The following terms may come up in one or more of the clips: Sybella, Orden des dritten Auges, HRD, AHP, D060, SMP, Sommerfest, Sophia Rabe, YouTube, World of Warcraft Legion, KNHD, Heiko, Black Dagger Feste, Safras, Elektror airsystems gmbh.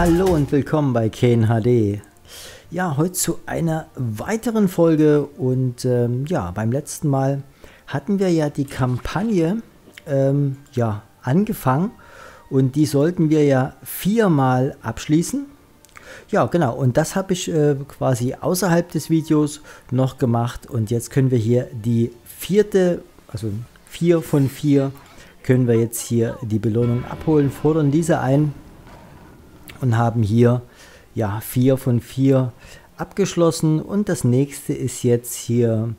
Hallo und willkommen bei KNHD. Ja, heute zu einer weiteren Folge und ja, beim letzten Mal hatten wir ja die Kampagne ja, angefangen und die sollten wir ja 4-mal abschließen. Ja, genau, und das habe ich quasi außerhalb des Videos noch gemacht und jetzt können wir hier die 4., also 4 von 4, können wir jetzt hier die Belohnung abholen, fordern diese ein und haben hier ja 4 von 4 abgeschlossen. Und das nächste ist jetzt hier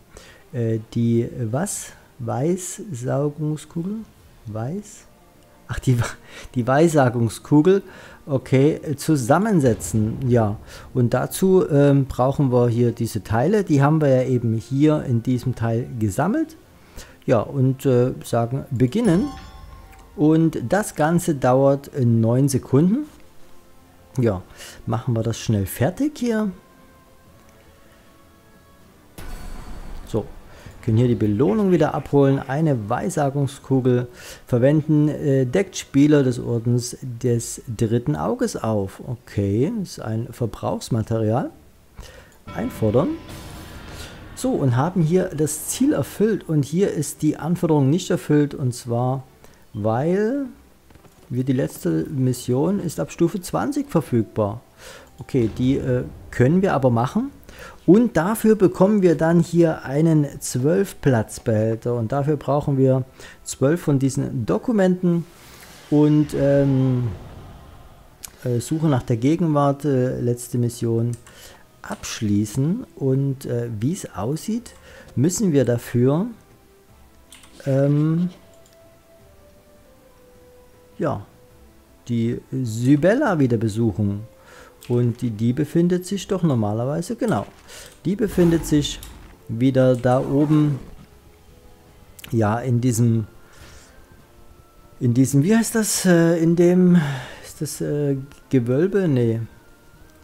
die was? Weissagungskugel? Weiß? Ach, die Weissagungskugel. Okay, zusammensetzen. Ja, und dazu brauchen wir hier diese Teile. Die haben wir ja eben hier in diesem Teil gesammelt. Ja, und sagen beginnen. Und das Ganze dauert 9 Sekunden. Ja, machen wir das schnell fertig hier. So, können hier die Belohnung wieder abholen. Eine Weissagungskugel verwenden. Deckt Spieler des Ordens des dritten Auges auf. Okay, ist ein Verbrauchsmaterial. Einfordern. So, und haben hier das Ziel erfüllt. Und hier ist die Anforderung nicht erfüllt. Und zwar, weil... Die letzte Mission ist ab Stufe 20 verfügbar. Okay, die können wir aber machen. Und dafür bekommen wir dann hier einen 12-Platz-Behälter. Und dafür brauchen wir 12 von diesen Dokumenten. Und Suche nach der Gegenwart, letzte Mission abschließen. Und wie es aussieht, müssen wir dafür... ja, die Sybella wieder besuchen. Und die befindet sich doch normalerweise, genau. Die befindet sich wieder da oben. Ja, in diesem, wie heißt das? In dem, ist das Gewölbe? Nee.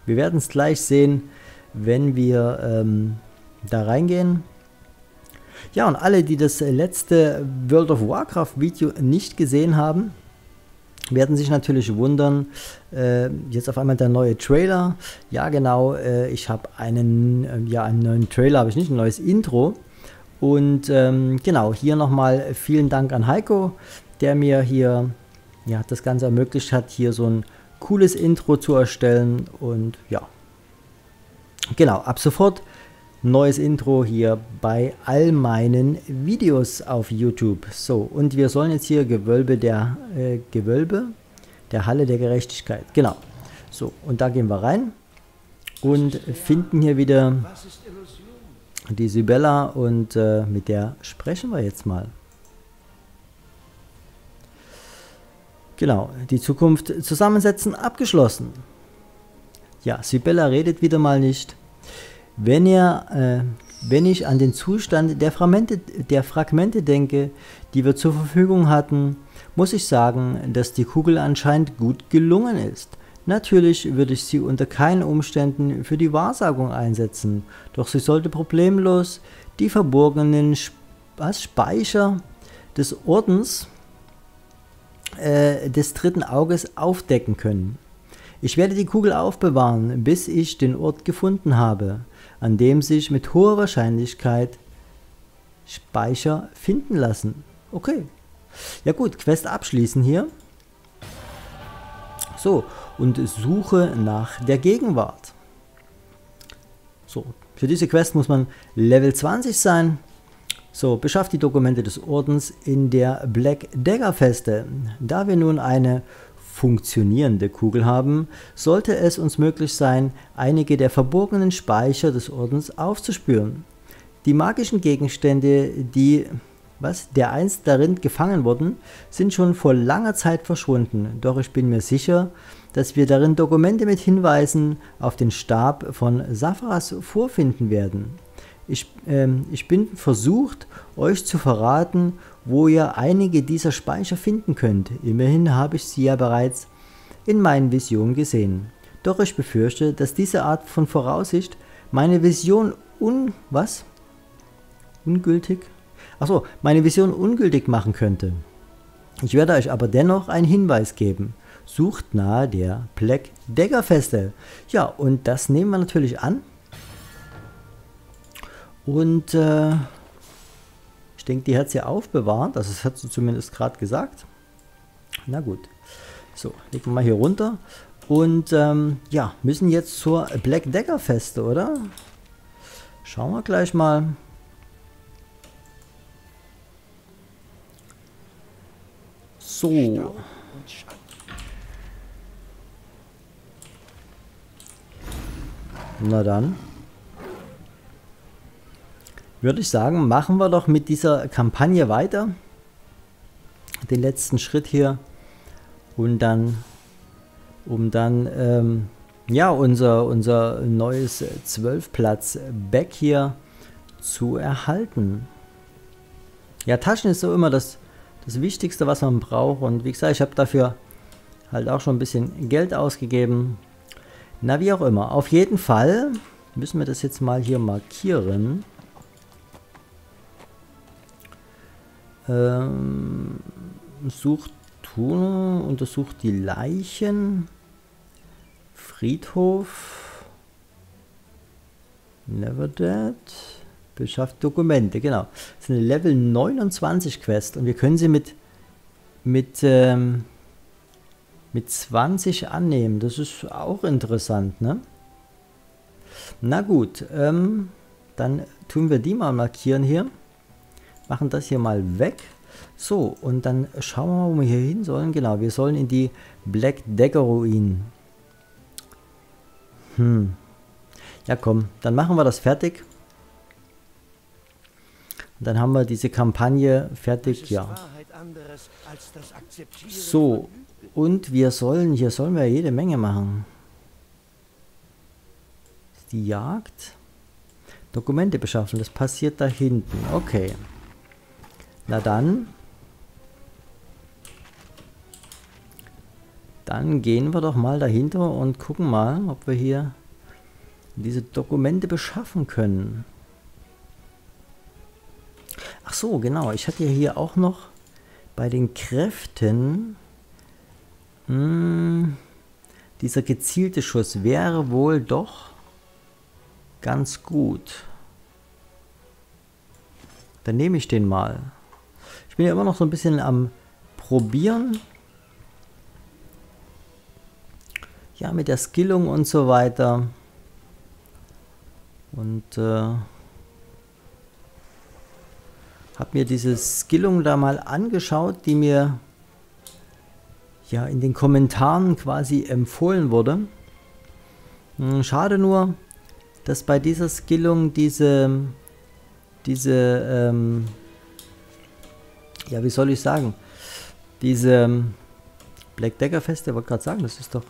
Wir werden es gleich sehen, wenn wir da reingehen. Ja, und alle, die das letzte World of Warcraft Video nicht gesehen haben, werden sich natürlich wundern, jetzt auf einmal der neue Trailer. Ja, genau, ich habe einen neuen Trailer, habe ich nicht, ein neues Intro. Und genau, hier nochmal vielen Dank an Heiko, der mir hier ja, das Ganze ermöglicht hat, hier so ein cooles Intro zu erstellen. Und ja, genau, ab sofort neues Intro hier bei all meinen Videos auf YouTube. So, und wir sollen jetzt hier Gewölbe der Halle der Gerechtigkeit. Genau. So, und da gehen wir rein und finden hier wieder die Sybella und mit der sprechen wir jetzt mal. Genau, die Zukunft zusammensetzen, abgeschlossen. Ja, Sybella redet wieder mal nicht. Wenn ich an den Zustand der Fragmente denke, die wir zur Verfügung hatten, muss ich sagen, dass die Kugel anscheinend gut gelungen ist. Natürlich würde ich sie unter keinen Umständen für die Wahrsagung einsetzen, doch sie sollte problemlos die verborgenen Speicher des Ordens des dritten Auges aufdecken können. Ich werde die Kugel aufbewahren, bis ich den Ort gefunden habe, an dem sich mit hoher Wahrscheinlichkeit Speicher finden lassen. Okay. Ja gut, Quest abschließen hier. So, und Suche nach der Gegenwart. So, für diese Quest muss man Level 20 sein. So, beschafft die Dokumente des Ordens in der Black Dagger Feste. Da wir nun eine funktionierende Kugel haben, sollte es uns möglich sein, einige der verborgenen Speicher des Ordens aufzuspüren. Die magischen Gegenstände, die dereinst darin gefangen wurden, sind schon vor langer Zeit verschwunden, doch ich bin mir sicher, dass wir darin Dokumente mit Hinweisen auf den Stab von Safras vorfinden werden. Ich bin versucht, euch zu verraten, wo ihr einige dieser Speicher finden könnt. Immerhin habe ich sie ja bereits in meinen Visionen gesehen. Doch ich befürchte, dass diese Art von Voraussicht meine Vision ungültig machen könnte. Ich werde euch aber dennoch einen Hinweis geben. sucht nahe der Black Dagger Feste. Ja, und das nehmen wir natürlich an. Und ich denke, die hat sie aufbewahrt. Also das hat sie zumindest gerade gesagt. Na gut. So, legen wir mal hier runter. Und ja, müssen jetzt zur Black Dagger Feste, oder? Schauen wir gleich mal. So. Na dann. Würde ich sagen, machen wir doch mit dieser Kampagne weiter. Den letzten Schritt hier. Und dann, um dann ja, unser neues 12-Platz-Back hier zu erhalten. Ja, Taschen ist so immer das Wichtigste, was man braucht. Und wie gesagt, ich habe dafür halt auch schon ein bisschen Geld ausgegeben. Na, wie auch immer. Auf jeden Fall müssen wir das jetzt mal hier markieren. Sucht Tune, untersucht die Leichen. Friedhof. Never Dead. Beschafft Dokumente, genau. Das ist eine Level 29 Quest und wir können sie mit 20 annehmen. Das ist auch interessant, ne? Na gut, dann tun wir die mal markieren hier. Machen das hier mal weg. So, und dann schauen wir mal, wo wir hier hin sollen. Genau, wir sollen in die Black Dagger Ruinen. Ja komm, dann machen wir das fertig. Und dann haben wir diese Kampagne fertig, ja. So, und wir sollen, hier sollen wir jede Menge machen. Die Jagd. Dokumente beschaffen, das passiert da hinten. Okay. Na dann. Dann gehen wir doch mal dahinter und gucken mal, ob wir hier diese Dokumente beschaffen können. Ach so, genau. Ich hatte ja hier auch noch bei den Kräften dieser gezielte Schuss wäre wohl doch ganz gut. Dann nehme ich den mal. Ich bin ja immer noch so ein bisschen am Probieren. Ja, mit der Skillung und so weiter. Und habe mir diese Skillung da mal angeschaut, die mir ja in den Kommentaren quasi empfohlen wurde. Schade nur, dass bei dieser Skillung diese ja, wie soll ich sagen, diese Black Dagger Feste, ich wollte gerade sagen, das ist doch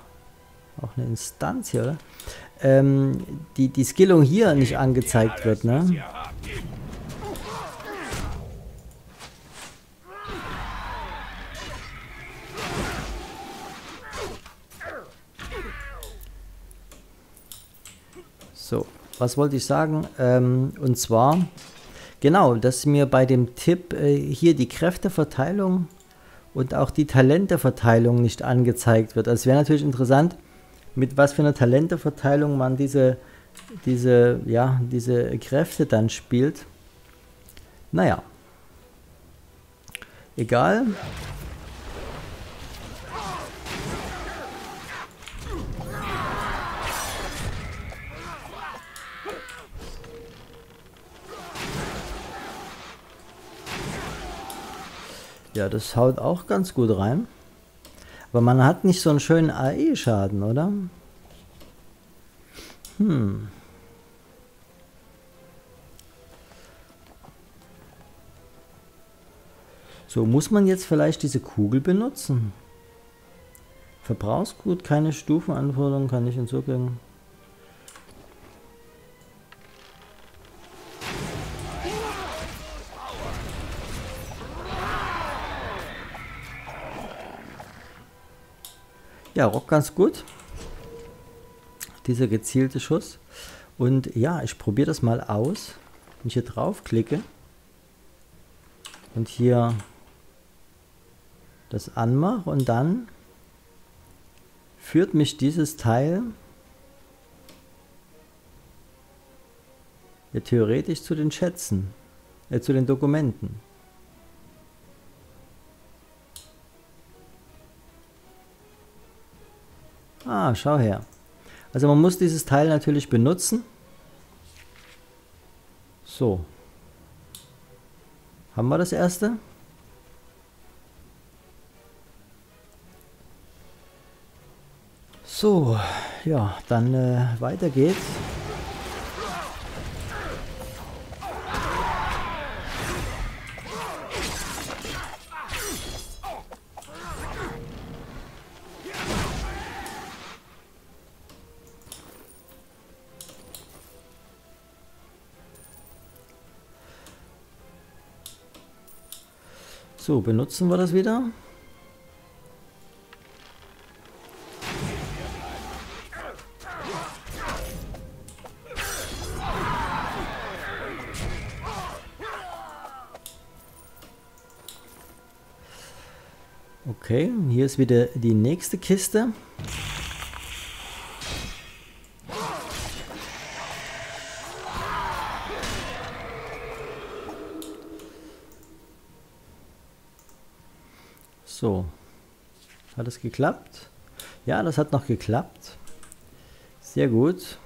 auch eine Instanz hier, oder? Die Skillung hier nicht angezeigt wird, ne? So, was wollte ich sagen? Und zwar, genau, dass mir bei dem Tipp hier die Kräfteverteilung und auch die Talenteverteilung nicht angezeigt wird. Also es wäre natürlich interessant, mit was für einer Talenteverteilung man diese Kräfte dann spielt. Naja. Egal. Ja, das haut auch ganz gut rein. Aber man hat nicht so einen schönen AE-Schaden, oder? So, muss man jetzt vielleicht diese Kugel benutzen? Verbrauchsgut, keine Stufenanforderungen, kann ich hinzufügen. Ja, rockt ganz gut. Dieser gezielte Schuss. Und ja, ich probiere das mal aus. Wenn ich hier drauf klicke und hier das anmache und dann Führt mich dieses Teil ja theoretisch zu den Schätzen, zu den Dokumenten. Ah, schau her. Also man muss dieses Teil natürlich benutzen. So. Haben wir das erste? So, ja, dann weiter geht's. So, benutzen wir das wieder. Okay, hier ist wieder die nächste Kiste. So, hat es geklappt? Ja, das hat noch geklappt. Sehr gut.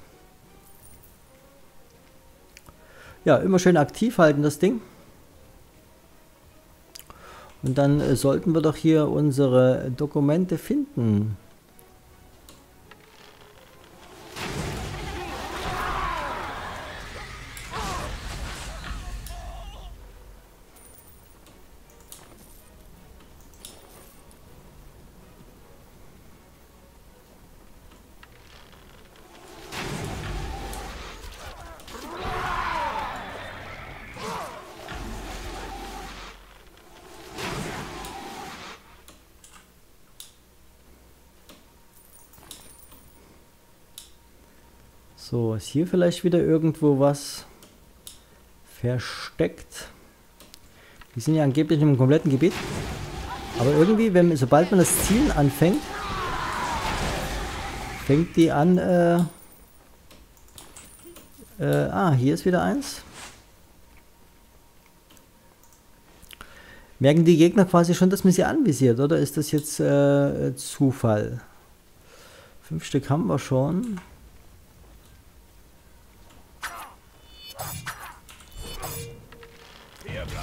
Ja, immer schön aktiv halten das Ding. Und dann sollten wir doch hier unsere Dokumente finden. So, ist hier vielleicht wieder irgendwo was versteckt? Die sind ja angeblich im kompletten Gebiet. Aber irgendwie, wenn, sobald man das Zielen anfängt, fängt die an, hier ist wieder eins. Merken die Gegner quasi schon, dass man sie anvisiert, oder ist das jetzt Zufall? 5 Stück haben wir schon.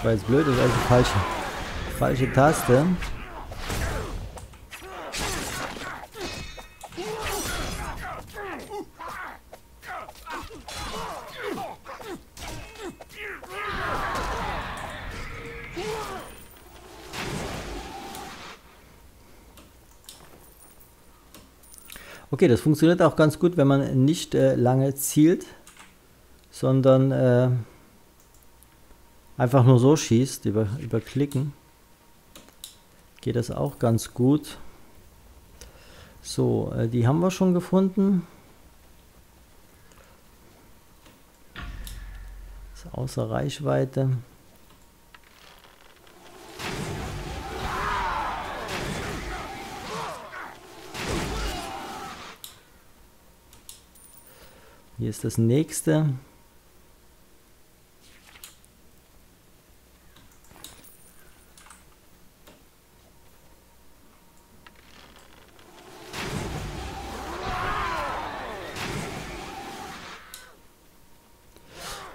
Weil es blöd ist, also falsche Taste. Okay, das funktioniert auch ganz gut, wenn man nicht lange zielt, sondern einfach nur so schießt, über Klicken, geht das auch ganz gut. So, die haben wir schon gefunden. Ist außer Reichweite. Hier ist das nächste.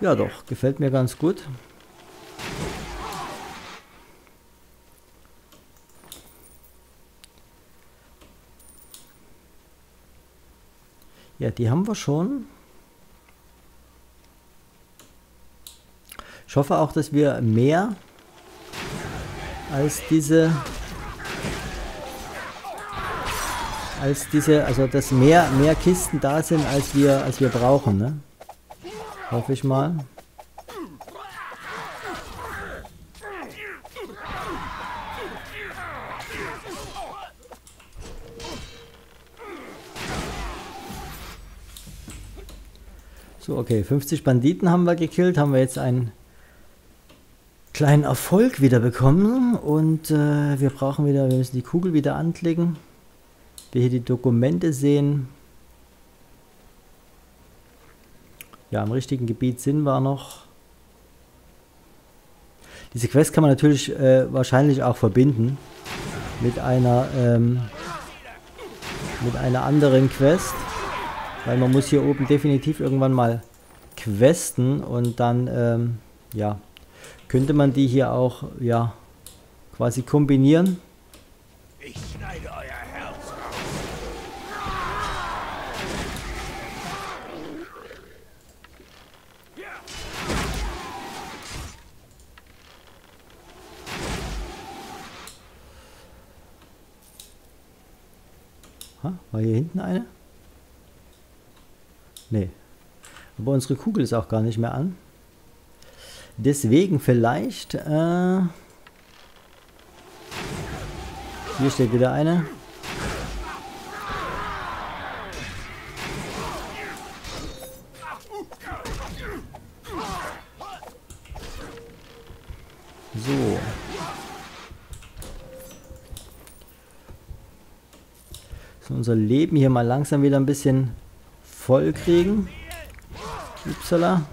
Ja doch, gefällt mir ganz gut. Ja, die haben wir schon. Ich hoffe auch, dass wir mehr also dass mehr Kisten da sind, als wir brauchen, ne? Hoffe ich mal. So, okay, 50 Banditen haben wir gekillt, haben wir jetzt einen kleinen Erfolg wieder bekommen und wir müssen die Kugel wieder anklicken. wir hier die Dokumente sehen. Ja, im richtigen Gebiet sind wir noch. Diese Quest kann man natürlich wahrscheinlich auch verbinden mit einer anderen Quest, weil man muss hier oben definitiv irgendwann mal questen und dann ja, könnte man die hier auch ja quasi kombinieren. Ich schneide euer Herz raus. Ha, war hier hinten eine? Nee. Aber unsere Kugel ist auch gar nicht mehr an. Deswegen vielleicht... hier steht wieder eine. So. So, unser Leben hier mal langsam wieder ein bisschen voll kriegen. Upsala.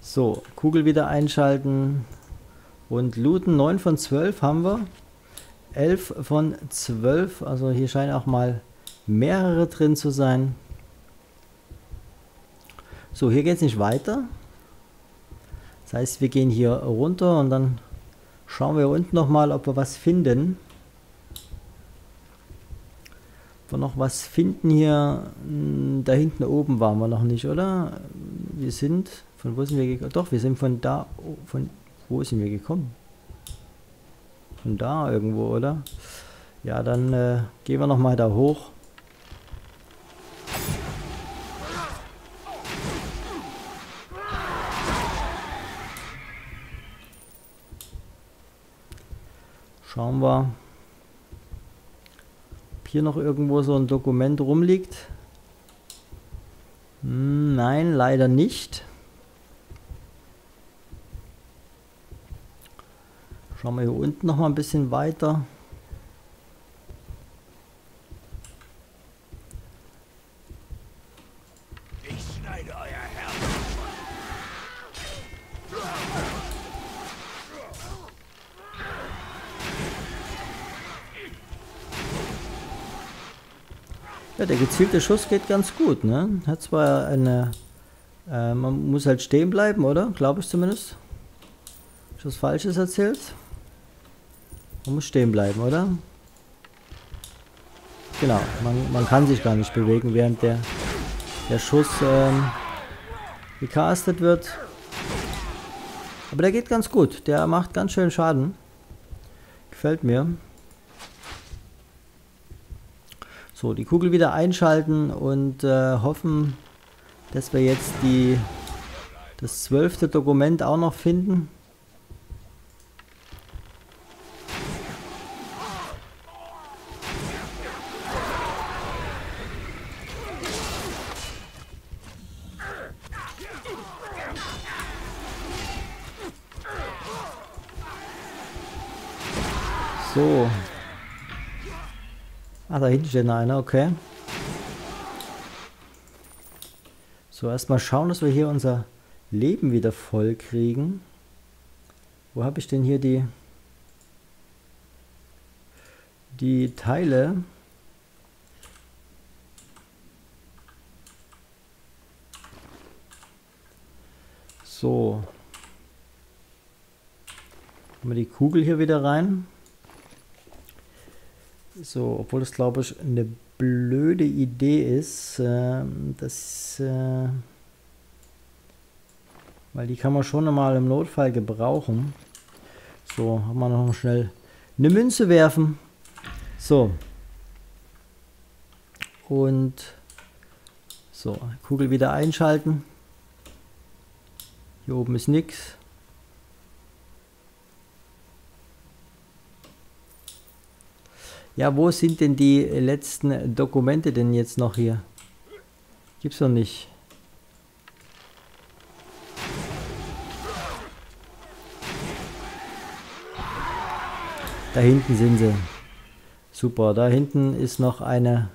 So, Kugel wieder einschalten und looten. 9 von 12 haben wir. 11 von 12, also hier scheinen auch mal mehrere drin zu sein. So, hier geht es nicht weiter. Das heißt, wir gehen hier runter und dann schauen wir unten nochmal, ob wir was finden. Ob wir noch was finden hier. Da hinten oben waren wir noch nicht, oder? Wir sind... Von wo sind wir gekommen? Doch, wir sind von da... Von wo sind wir gekommen? Von da irgendwo, oder? Ja, dann gehen wir nochmal da hoch. Schauen wir, ob hier noch irgendwo so ein Dokument rumliegt. Nein, leider nicht. Schauen wir hier unten noch mal ein bisschen weiter. Ich schneide euer Herz. Ja, der gezielte Schuss geht ganz gut, ne? Hat zwar eine... man muss halt stehen bleiben, oder? Glaube ich zumindest. Hab ich was Falsches erzählt? Man muss stehen bleiben, oder? Genau, man kann sich gar nicht bewegen, während der Schuss gecastet wird. Aber der geht ganz gut. Der macht ganz schön Schaden. Gefällt mir. So, die Kugel wieder einschalten und hoffen, dass wir jetzt das 12. Dokument auch noch finden. So. Ah, da hinten steht noch einer, okay. So, erstmal schauen, dass wir hier unser Leben wieder voll kriegen. Wo habe ich denn hier die Teile? So. Haben wir die Kugel hier wieder rein. So, obwohl das, glaube ich, eine blöde Idee ist, weil die kann man schon einmal im Notfall gebrauchen. So, haben wir noch mal schnell eine Münze werfen. So. Und so, Kugel wieder einschalten. Hier oben ist nichts. Ja, wo sind denn die letzten Dokumente denn jetzt noch hier? Gibt's noch nicht. Da hinten sind sie. Super, da hinten ist noch eine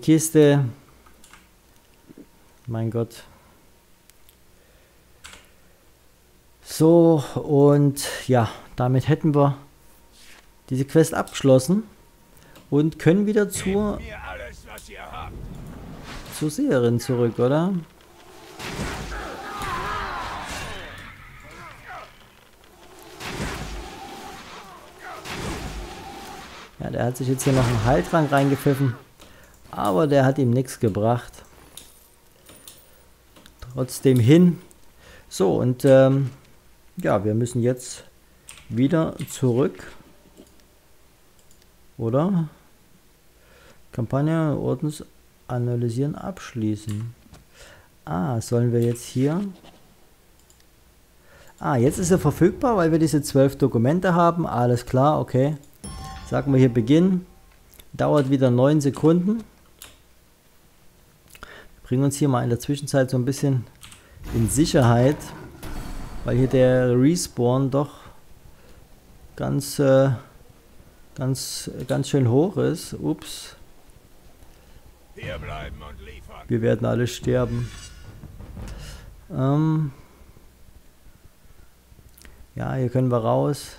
Kiste. Mein Gott. So, und ja, damit hätten wir diese Quest abgeschlossen und können wieder zur Seherin zurück, oder? Ja, der hat sich jetzt hier noch einen Heiltrank reingepfiffen, aber der hat ihm nichts gebracht. Trotzdem hin. So, und ja, wir müssen jetzt wieder zurück. Oder? Kampagne, Ordnungs analysieren, abschließen. Ah, sollen wir jetzt hier... Ah, jetzt ist er verfügbar, weil wir diese 12 Dokumente haben. Alles klar, okay. Sagen wir hier Beginn. Dauert wieder 9 Sekunden. Wir bringen uns hier mal in der Zwischenzeit so ein bisschen in Sicherheit, weil hier der Respawn doch ganz schön hoch ist. Ups. Wir werden alle sterben. Ja, hier können wir raus.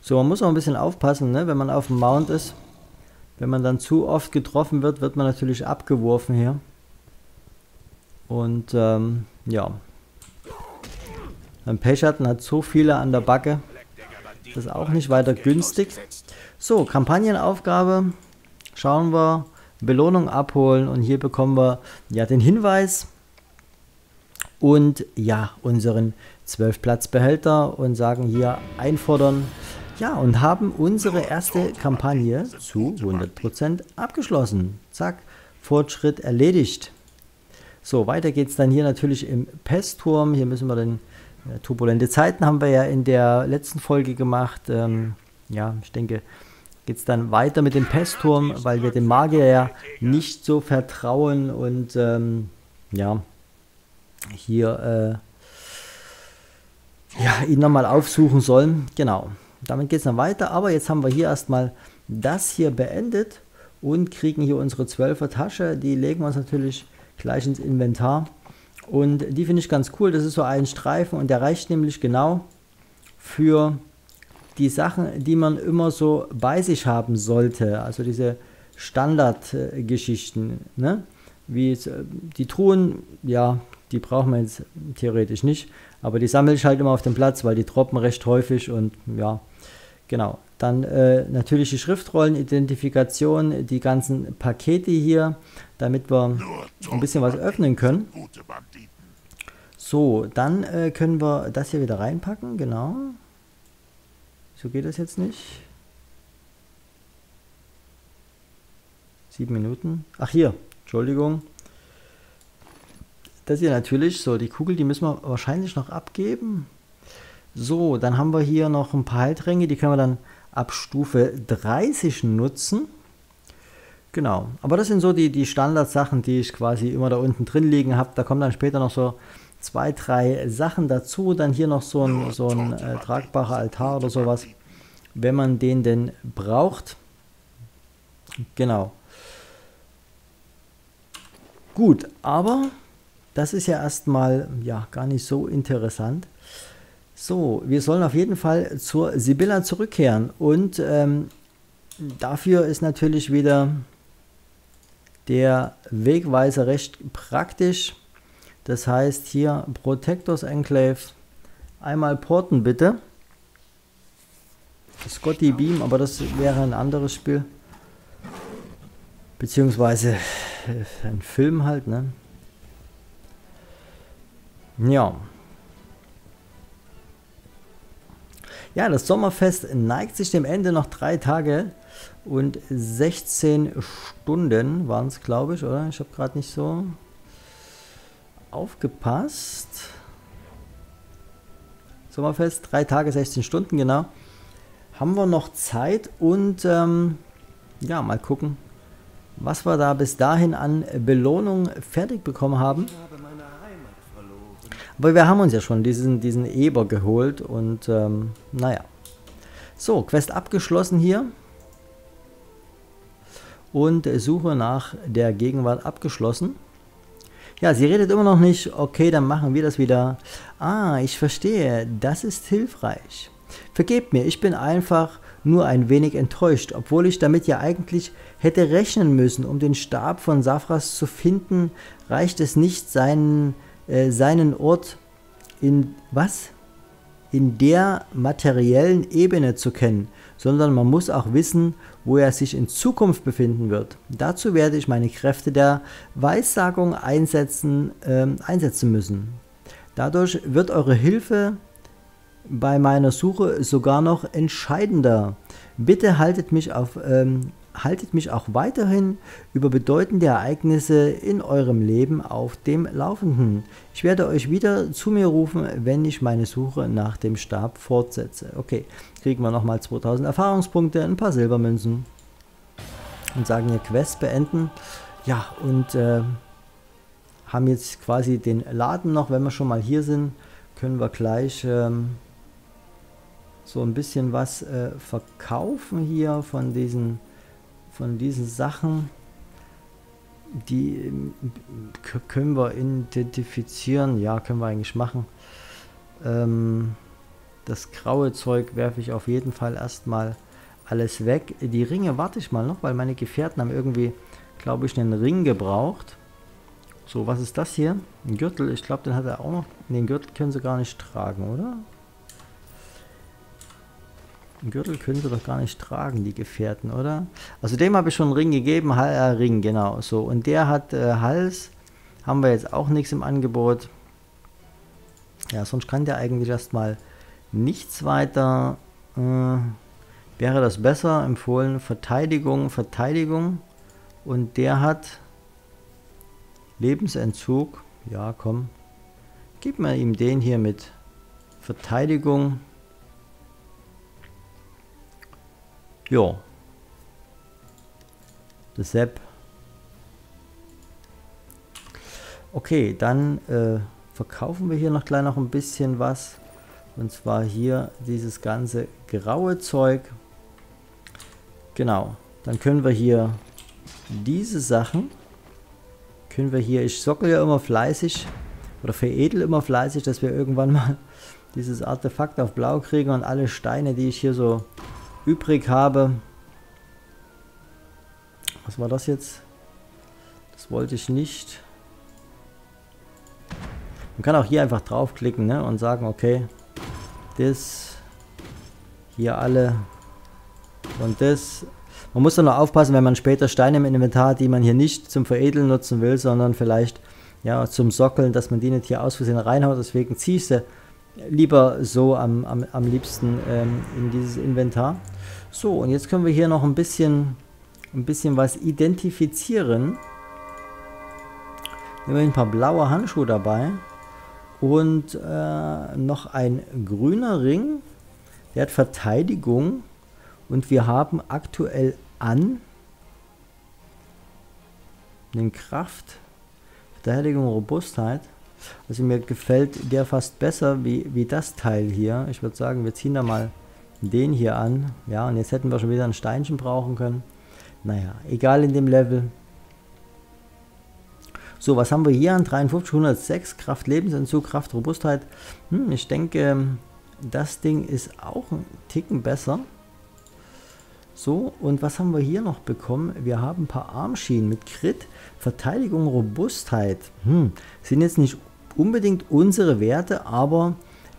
So, man muss auch ein bisschen aufpassen, ne? Wenn man auf dem Mount ist. Wenn man dann zu oft getroffen wird, wird man natürlich abgeworfen hier. Und ja. Ein Pechschatten hat so viele an der Backe. Das ist auch nicht weiter günstig. So, Kampagnenaufgabe. Schauen wir. Belohnung abholen. Und hier bekommen wir ja den Hinweis. Und ja, unseren 12-Platz-Behälter. Und sagen hier einfordern. Ja, und haben unsere erste Kampagne zu 100% abgeschlossen. Zack, Fortschritt erledigt. So, weiter geht's dann hier natürlich im Pestturm. Hier müssen wir den... turbulente Zeiten haben wir ja in der letzten Folge gemacht. Ja, ich denke, geht es dann weiter mit dem Pestturm, weil wir dem Magier ja nicht so vertrauen. Und ja, hier ja, ihn nochmal aufsuchen sollen. Genau, damit geht es dann weiter. Aber jetzt haben wir hier erstmal das hier beendet und kriegen hier unsere 12er Tasche. Die legen wir uns natürlich gleich ins Inventar. Und die finde ich ganz cool, das ist so ein Streifen und der reicht nämlich genau für die Sachen, die man immer so bei sich haben sollte. Also diese Standardgeschichten, ne? Wie die Truhen, ja, die brauchen wir jetzt theoretisch nicht, aber die sammle ich halt immer auf dem Platz, weil die droppen recht häufig und ja, genau. Dann natürlich die Schriftrollen, Identifikation, die ganzen Pakete hier, damit wir ein bisschen was öffnen können. So, dann können wir das hier wieder reinpacken, genau. So geht das jetzt nicht. 7 Minuten. Ach hier, Entschuldigung. Das hier natürlich, so die Kugel, die müssen wir wahrscheinlich noch abgeben. So, dann haben wir hier noch ein paar Heiltränke, die können wir dann ab Stufe 30 nutzen. Genau, aber das sind so die Standardsachen, die ich quasi immer da unten drin liegen habe. Da kommen dann später noch so 2, 3 Sachen dazu. Dann hier noch so ein tragbarer Altar oder sowas, wenn man den denn braucht. Genau. Gut, aber das ist ja erstmal ja, gar nicht so interessant. So, wir sollen auf jeden Fall zur Sybella zurückkehren und dafür ist natürlich wieder der Wegweiser recht praktisch. Das heißt hier Protectors Enclave, einmal porten bitte. Scotty Beam, aber das wäre ein anderes Spiel. Beziehungsweise ein Film halt, ne? Ja. Ja, das Sommerfest neigt sich dem Ende, noch 3 Tage und 16 Stunden waren es, glaube ich, oder? Ich habe gerade nicht so aufgepasst. Sommerfest, 3 Tage, 16 Stunden, genau. Haben wir noch Zeit und ja, mal gucken, was wir da bis dahin an Belohnung fertig bekommen haben. Ich habe meine Heimat verloren. Aber wir haben uns ja schon diesen Eber geholt und naja. So, Quest abgeschlossen hier. Und Suche nach der Gegenwart abgeschlossen. Ja, sie redet immer noch nicht. Okay, dann machen wir das wieder. Ah, ich verstehe. Das ist hilfreich. Vergebt mir, ich bin einfach nur ein wenig enttäuscht, obwohl ich damit ja eigentlich hätte rechnen müssen. Um den Stab von Safras zu finden, reicht es nicht, seinen Ort in der materiellen Ebene zu kennen, sondern man muss auch wissen, wo er sich in Zukunft befinden wird. Dazu werde ich meine Kräfte der Weissagung einsetzen müssen. Dadurch wird eure Hilfe bei meiner Suche sogar noch entscheidender. Bitte haltet mich auch weiterhin über bedeutende Ereignisse in eurem Leben auf dem Laufenden. Ich werde euch wieder zu mir rufen, wenn ich meine Suche nach dem Stab fortsetze. Okay, kriegen wir nochmal 2000 Erfahrungspunkte, ein paar Silbermünzen und sagen hier Quest beenden. Ja, und haben jetzt quasi den Laden noch, wenn wir schon mal hier sind, können wir gleich so ein bisschen was verkaufen hier von diesen Sachen, die können wir identifizieren. Ja, können wir eigentlich machen. Das graue Zeug werfe ich auf jeden Fall erstmal alles weg. Die Ringe warte ich mal noch, weil meine Gefährten haben irgendwie, glaube ich, einen Ring gebraucht. So, was ist das hier? Ein Gürtel, ich glaube, den hat er auch noch. Den Gürtel können sie gar nicht tragen, oder? Einen Gürtel können sie doch gar nicht tragen, die Gefährten, oder? Also dem habe ich schon einen Ring gegeben, Ring, genau, so. Und der hat Hals, haben wir jetzt auch nichts im Angebot. Ja, sonst kann der eigentlich erstmal nichts weiter. Wäre das besser, empfohlen, Verteidigung. Und der hat Lebensentzug, ja komm, gib mal ihm den hier mit Verteidigung. Jo. Das Sepp. Okay, dann verkaufen wir hier noch gleich noch ein bisschen was. Und zwar hier dieses ganze graue Zeug. Genau. Dann können wir hier diese Sachen. Ich sockel ja immer fleißig oder veredel immer fleißig, dass wir irgendwann mal dieses Artefakt auf Blau kriegen und alle Steine, die ich hier so übrig habe. Was war das jetzt? Das wollte ich nicht. Man kann auch hier einfach draufklicken, ne, und sagen, okay, das, hier alle und das. Man muss dann noch aufpassen, wenn man später Steine im Inventar hat, die man hier nicht zum Veredeln nutzen will, sondern vielleicht ja zum Sockeln, dass man die nicht hier aus Versehen reinhaut. Deswegen ziehe ich sie lieber so am liebsten in dieses Inventar. So, und jetzt können wir hier noch ein bisschen was identifizieren. Nehmen wir ein paar blaue Handschuhe dabei und noch ein grüner Ring. Der hat Verteidigung und wir haben aktuell an den Kraft, Verteidigung, Robustheit. Also mir gefällt der fast besser wie das Teil hier. Ich würde sagen, wir ziehen da mal den hier an. Ja, und jetzt hätten wir schon wieder ein Steinchen brauchen können. Naja, egal in dem Level. So, was haben wir hier an 53, 106, Kraft, Lebensentzug, Kraft, Robustheit. Ich denke, das Ding ist auch ein Ticken besser. So, und was haben wir hier noch bekommen? Wir haben ein paar Armschienen mit Crit, Verteidigung, Robustheit. Sind jetzt nicht unbedingt unsere Werte, aber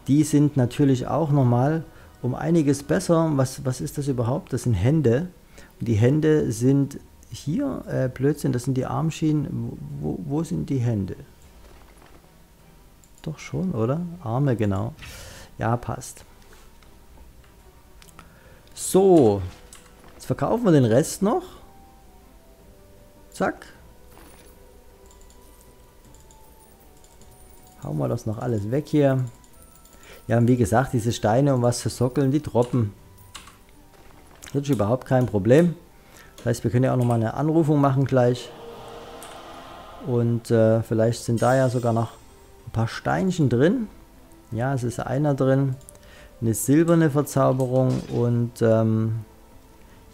die sind natürlich auch nochmal um einiges besser. Was ist das überhaupt? Das sind Hände. Und die Hände sind hier, Blödsinn, das sind die Armschienen. Wo sind die Hände? Doch schon, oder? Arme, genau. Ja, passt. So, jetzt verkaufen wir den Rest noch. Zack. Hauen wir das noch alles weg hier. Ja, und wie gesagt, diese Steine, um was zu sockeln, die droppen. Das ist überhaupt kein Problem. Das heißt, wir können ja auch nochmal eine Anrufung machen gleich. Und vielleicht sind da ja sogar noch ein paar Steinchen drin. Ja, es ist einer drin. Eine silberne Verzauberung und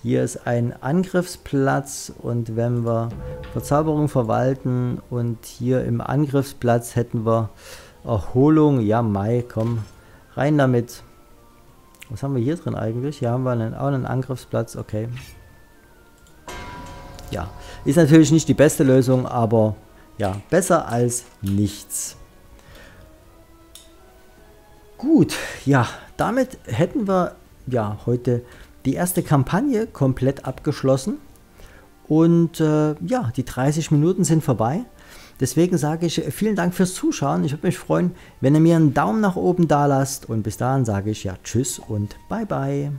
hier ist ein Angriffsplatz und wenn wir Verzauberung verwalten und hier im Angriffsplatz hätten wir Erholung. Ja, Mai, komm, rein damit. Was haben wir hier drin eigentlich? Hier haben wir auch einen Angriffsplatz, okay. Ja, ist natürlich nicht die beste Lösung, aber ja, besser als nichts. Gut, ja, damit hätten wir ja heute die erste Kampagne komplett abgeschlossen und ja, die 30 Minuten sind vorbei. Deswegen sage ich vielen Dank fürs Zuschauen. Ich würde mich freuen, wenn ihr mir einen Daumen nach oben da lasst und bis dahin sage ich ja tschüss und bye bye.